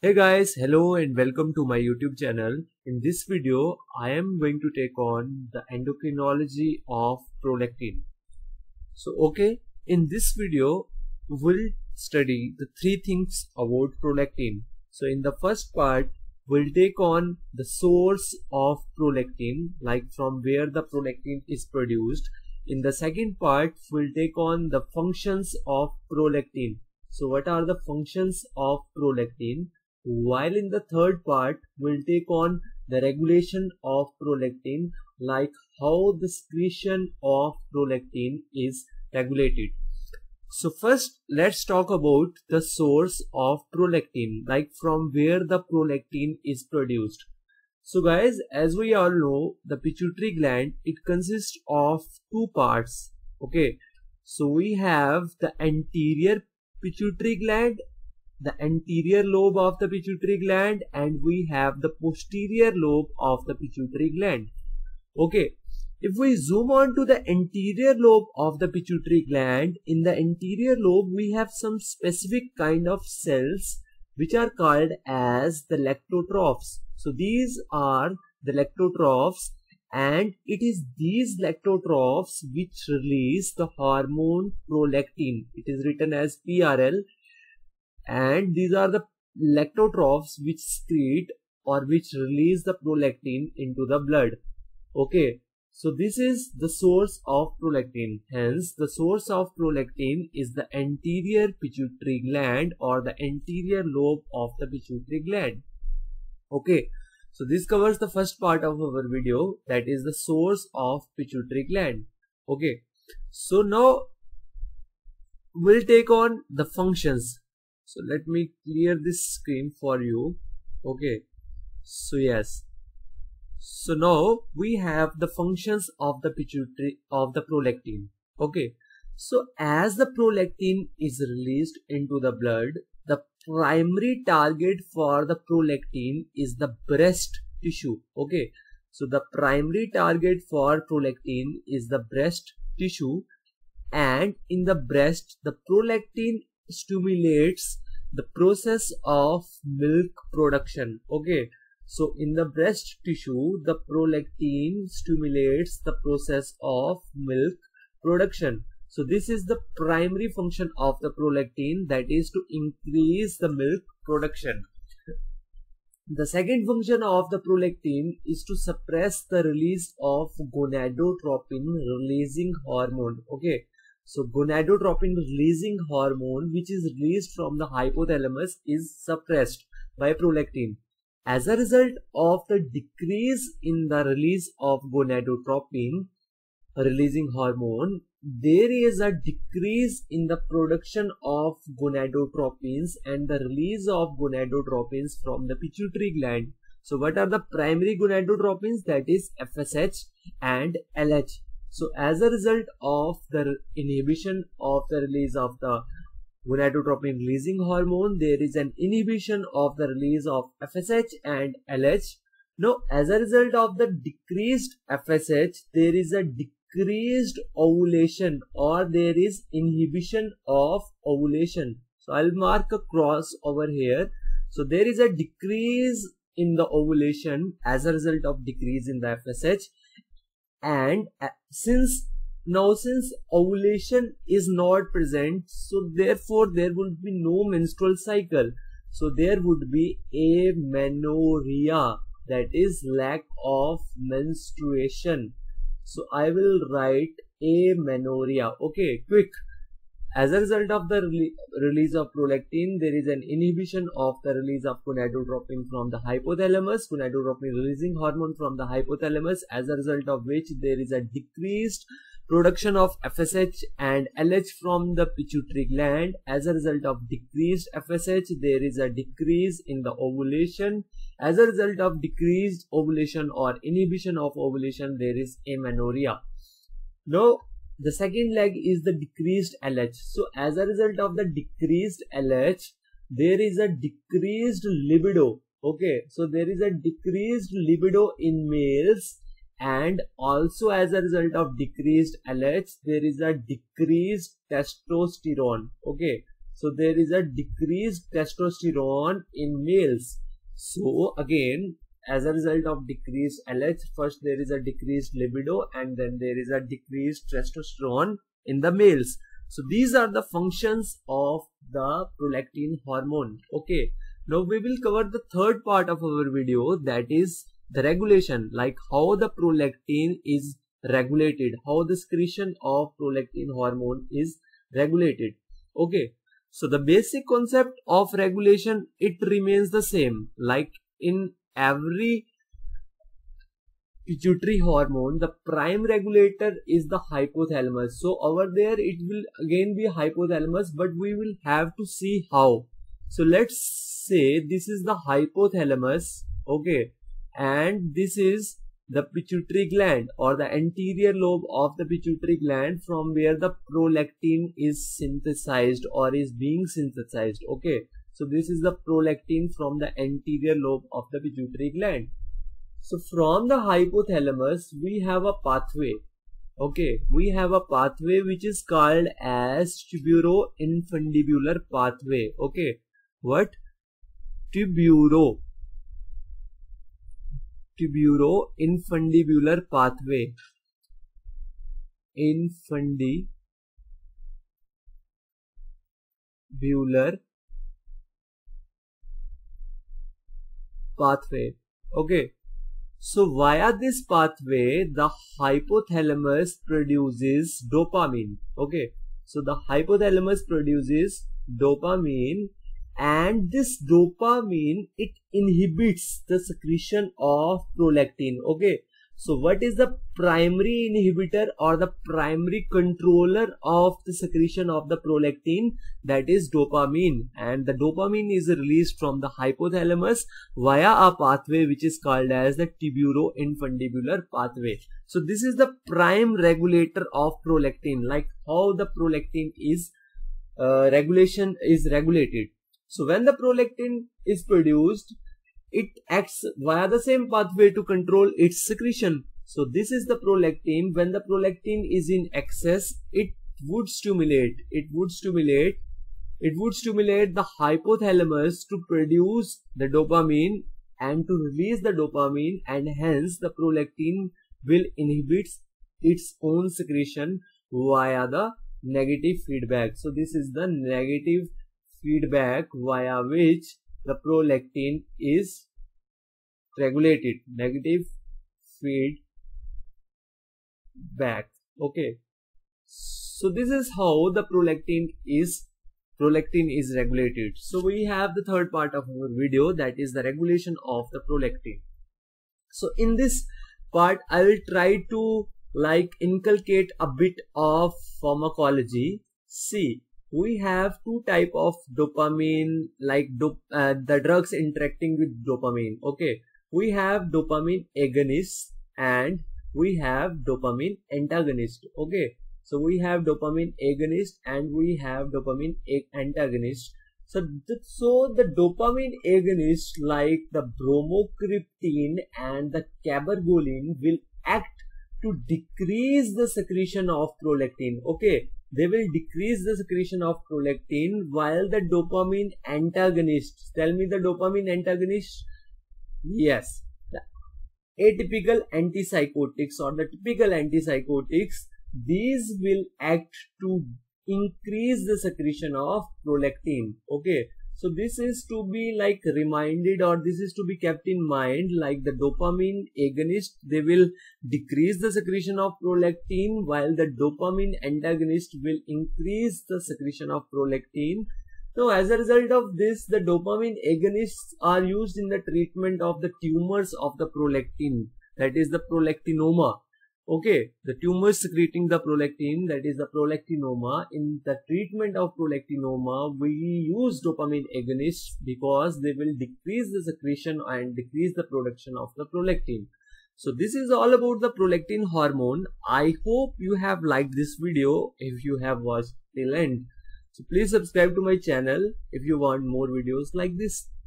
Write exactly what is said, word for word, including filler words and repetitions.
Hey guys, hello and welcome to my YouTube channel. In this video, I am going to take on the endocrinology of prolactin. So okay, in this video, we'll study the three things about prolactin. So in the first part, we'll take on the source of prolactin, like from where the prolactin is produced. In the second part, we'll take on the functions of prolactin. So what are the functions of prolactin? While in the third part, we'll take on the regulation of prolactin, like how the secretion of prolactin is regulated. So first, let's talk about the source of prolactin, like from where the prolactin is produced. So guys, as we all know, the pituitary gland, it consists of two parts. Okay, so we have the anterior pituitary gland, the anterior lobe of the pituitary gland, and we have the posterior lobe of the pituitary gland. Okay, if we zoom on to the anterior lobe of the pituitary gland, in the anterior lobe we have some specific kind of cells which are called as the lactotrophs. So these are the lactotrophs, and it is these lactotrophs which release the hormone prolactin. It is written as P R L. And these are the lactotrophs which secrete or which release the prolactin into the blood. Okay, so this is the source of prolactin. Hence, the source of prolactin is the anterior pituitary gland or the anterior lobe of the pituitary gland. Okay, so this covers the first part of our video, that is the source of pituitary gland. Okay, so now we'll take on the functions. So let me clear this screen for you. Okay, so yes, so now we have the functions of the pituitary of the prolactin. Okay, so as the prolactin is released into the blood, the primary target for the prolactin is the breast tissue. Okay, so the primary target for prolactin is the breast tissue, and in the breast, the prolactin stimulates the process of milk production. Okay, so in the breast tissue, the prolactin stimulates the process of milk production. So this is the primary function of the prolactin, that is to increase the milk production. The second function of the prolactin is to suppress the release of gonadotropin releasing hormone. Okay, so gonadotropin releasing hormone, which is released from the hypothalamus, is suppressed by prolactin. As a result of the decrease in the release of gonadotropin releasing hormone, there is a decrease in the production of gonadotropins and the release of gonadotropins from the pituitary gland. So what are the primary gonadotropins? That is F S H and L H. So as a result of the inhibition of the release of the gonadotropin releasing hormone, there is an inhibition of the release of F S H and L H. Now as a result of the decreased F S H, there is a decrease Decreased ovulation, or there is inhibition of ovulation. So I'll mark a cross over here. So there is a decrease in the ovulation as a result of decrease in the F S H, and since now since ovulation is not present, so therefore there would be no menstrual cycle, so there would be amenorrhea, that is lack of menstruation. So I will write amenorrhea. Okay, quick. As a result of the re release of prolactin, there is an inhibition of the release of gonadotropin from the hypothalamus, gonadotropin releasing hormone from the hypothalamus, as a result of which there is a decreased production of F S H and L H from the pituitary gland. As a result of decreased F S H, there is a decrease in the ovulation. As a result of decreased ovulation or inhibition of ovulation, there is amenorrhea. Now, the second leg is the decreased L H. So as a result of the decreased L H, there is a decreased libido. Okay, so there is a decreased libido in males. And also as a result of decreased L H, there is a decreased testosterone. Okay, So there is a decreased testosterone in males. So again, as a result of decreased L H, first there is a decreased libido and then there is a decreased testosterone in the males. So these are the functions of the prolactin hormone. Okay, now we will cover the third part of our video, that is the regulation, like how the prolactin is regulated, how the secretion of prolactin hormone is regulated. Okay, so the basic concept of regulation, it remains the same. Like in every pituitary hormone, the prime regulator is the hypothalamus. So over there it will again be hypothalamus, but we will have to see how. So let's say this is the hypothalamus, okay, and this is the pituitary gland or the anterior lobe of the pituitary gland, from where the prolactin is synthesized or is being synthesized. Okay, so this is the prolactin from the anterior lobe of the pituitary gland. So from the hypothalamus we have a pathway. Okay, we have a pathway which is called as tuberoinfundibular pathway. Okay, what? Tubero. Tuberoinfundibular pathway. Infundibular pathway. Okay. So via this pathway, the hypothalamus produces dopamine. Okay. So the hypothalamus produces dopamine, and this dopamine, it inhibits the secretion of prolactin. Okay. So what is the primary inhibitor or the primary controller of the secretion of the prolactin? That is dopamine, and the dopamine is released from the hypothalamus via a pathway which is called as the tuberoinfundibular pathway. So this is the prime regulator of prolactin, like how the prolactin is uh, regulation is regulated. So when the prolactin is produced, it acts via the same pathway to control its secretion. So this is the prolactin. When the prolactin is in excess, it would stimulate, it would stimulate, it would stimulate the hypothalamus to produce the dopamine and to release the dopamine, and hence the prolactin will inhibit its own secretion via the negative feedback. So this is the negative feedback via which the prolactin is regulated, negative feedback. Okay, so this is how the prolactin is prolactin is regulated. So we have the third part of our video, that is the regulation of the prolactin. So in this part I will try to like inculcate a bit of pharmacology. See, we have two type of dopamine, like dop uh, the drugs interacting with dopamine. Okay, we have dopamine agonists and we have dopamine antagonist. Okay, so we have dopamine agonist and we have dopamine antagonist. So th so the dopamine agonist, like the bromocryptine and the cabergoline, will act to decrease the secretion of prolactin. Okay, they will decrease the secretion of prolactin, while the dopamine antagonist, tell me the dopamine antagonist, yes, the atypical antipsychotics or the typical antipsychotics, these will act to increase the secretion of prolactin. Okay, so this is to be like reminded, or this is to be kept in mind, like the dopamine agonist, they will decrease the secretion of prolactin, while the dopamine antagonist will increase the secretion of prolactin. So as a result of this, the dopamine agonists are used in the treatment of the tumors of the prolactin, that is the prolactinoma. Okay, the tumors secreting the prolactin, that is the prolactinoma. In the treatment of prolactinoma, we use dopamine agonists because they will decrease the secretion and decrease the production of the prolactin. So this is all about the prolactin hormone. I hope you have liked this video if you have watched till end. So please subscribe to my channel if you want more videos like this.